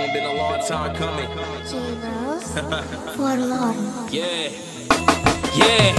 ain't been a long time coming. For long. Yeah. Yeah.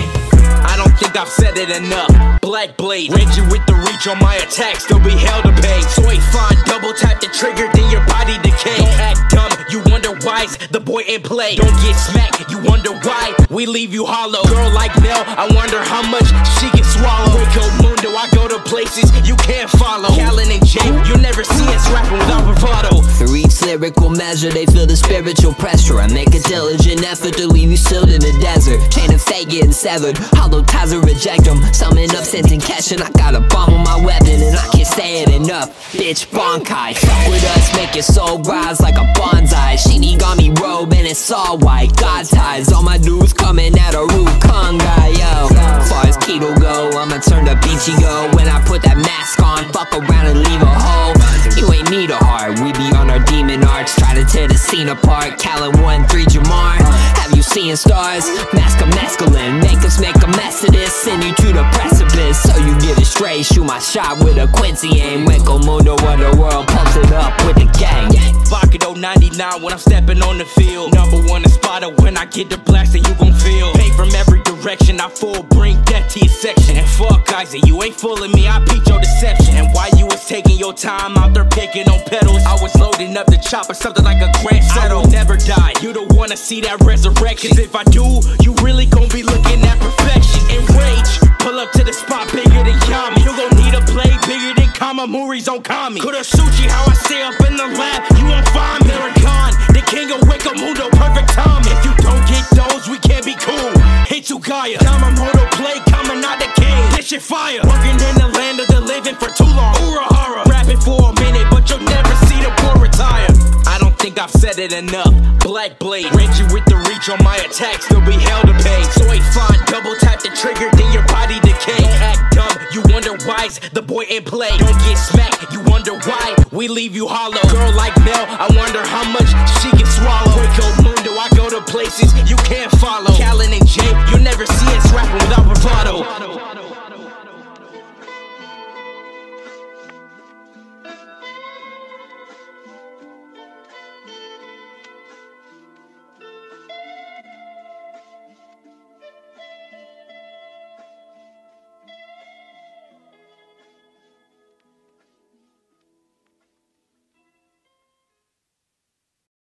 I don't think I've said it enough. Black Blade, read you with the reach on my attack, still be held to pay. So he fine, double tap the trigger, then your body decay. Don't act dumb, you wonder why's the boy in play. Don't get smacked, you wonder why we leave you hollow. Girl like Nell, I wonder how much she can swallow. Hueco Mundo, I go to places you can't follow. Callan and Jake, you'll never see us rapping without bravado. Through each lyrical measure, they feel the spiritual pressure. I make a diligent effort to leave you sealed in the desert. Chain of fate getting severed, hollow ties will reject them. Summon up, sending cash, and I got a bomb on my weapon, and I can't say it enough. Bitch, Bankai, fuck with us, make your soul rise like a bonsai. Shinigami robe, and it's all white. God ties, all my dudes coming at a root conga, yo. Far as Keto go, I'ma turn to Bichigo. When I put that mask on, fuck around and leave a hole. You ain't need a heart, we be on our demon arts. Try to tear the scene apart, Callan 1-3 Jamar. Have you seen stars? Mask a masculine, make us make a mess of this, send you to the precipice. So you get it straight, shoot my shot with a Quincy aim. Hueco Mundo of the world, pumps it up with the gang. Bakudo 99 when I'm stepping on the field. #1 is spotter when I get the blast that you gon' feel. Paint from every direction, I full bring death to your section. And fuck Kaiser, you ain't fooling me, I beat your deception. And while you was taking your time out there picking on pedals, I was loading up the chopper, something like a grand settle. I will never die, you don't wanna see that resurrection. Cause if I do, you really gon' be looking at perfection. Enraged, pull up to the spot bigger than Yami. You gon' need a blade bigger than Kamamuri's on Kami. Kuratsuchi, how I stay up in the lab, you won't find me. American, the king of Hueco Mundo, perfect timing. If you don't get those, we can't be cool. Hitsugaya, Yamamoto play, coming out the king. This shit fire, working in the land of the living for too long. Urahara, rapping for a minute, but you'll never see the poor retire. I don't think I've said it enough. Black Blade, read you with the reach on my attacks, they'll be held to pay. So ain't fine, double tap the trigger, then your body decay. Don't act dumb, you wonder why's the boy in play. Don't get smacked, you wonder why we leave you hollow. Girl like Mel, I wonder how much she can swallow. Hueco Mundo, I go to places you can't follow. Callan and Jay, you'll never see us rapping without bravado.